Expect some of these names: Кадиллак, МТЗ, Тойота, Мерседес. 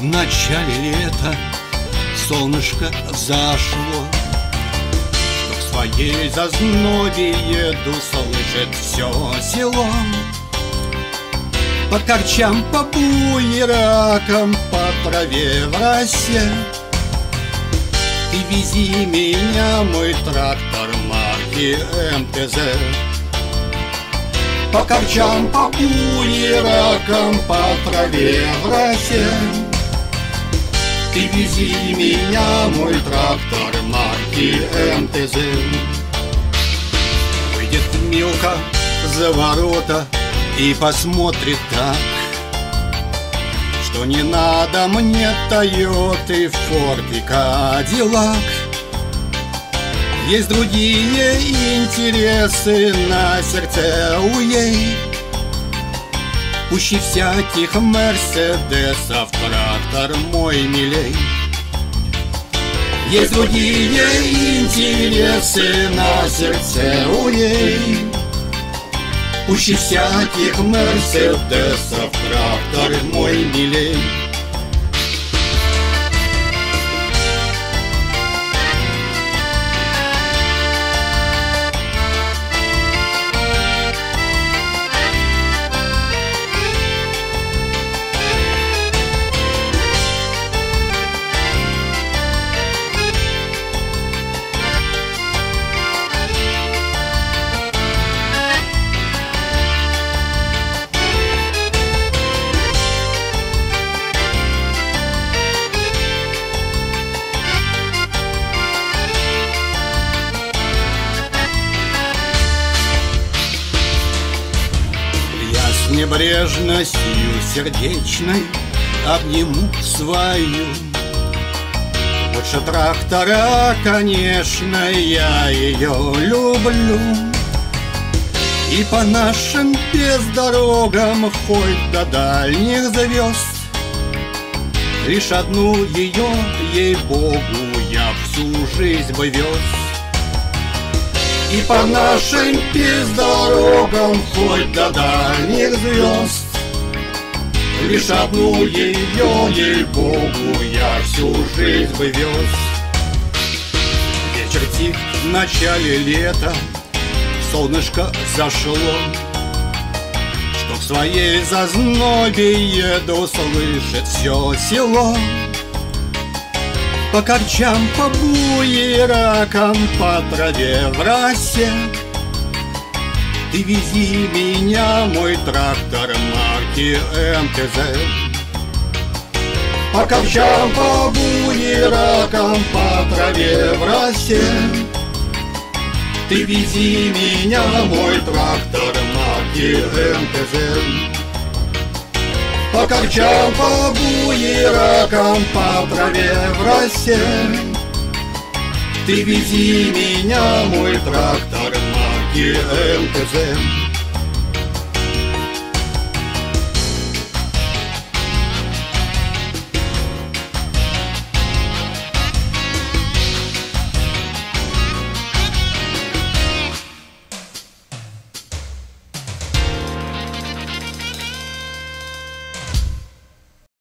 В начале лета солнышко зашло, что к своей зазнобе еду, слышит все село. По корчам, по буеракам, по траве в росе, и вези меня, мой трактор марки МТЗ. По корчам, по буеракам, по траве в росе, и вези меня, мой трактор марки МТЗ. Выйдет Милка за ворота и посмотрит так, что не надо мне Тойоты, Форд и Кадиллак. Есть другие интересы на сердце у ей, пуще всяких мерседесов трактор мой милей. Есть другие интересы на сердце у ей, пуще всяких мерседесов трактор мой милей. С небрежностью сердечной обниму свою. Больше трактора, конечно, я ее люблю. И по нашим бездорогам, хоть до дальних звезд, лишь одну ее, ей-богу, я всю жизнь бы вез. И по нашим бездорогам, хоть до дальних звезд, лишь одну ее, ей-богу, я всю жизнь бы вез. Вечер тих в начале лета, солнышко зашло, что в своей зазнобе еду, слышит все село. По корчам, по буеракам, по траве в росе, ты вези меня, мой трактор марки МТЗ. По корчам, по буеракам, по траве в росе, ты вези меня, мой трактор марки МТЗ. По корчам, по буеракам, по траве в росе, ты вези меня, мой трактор марки МТЗ.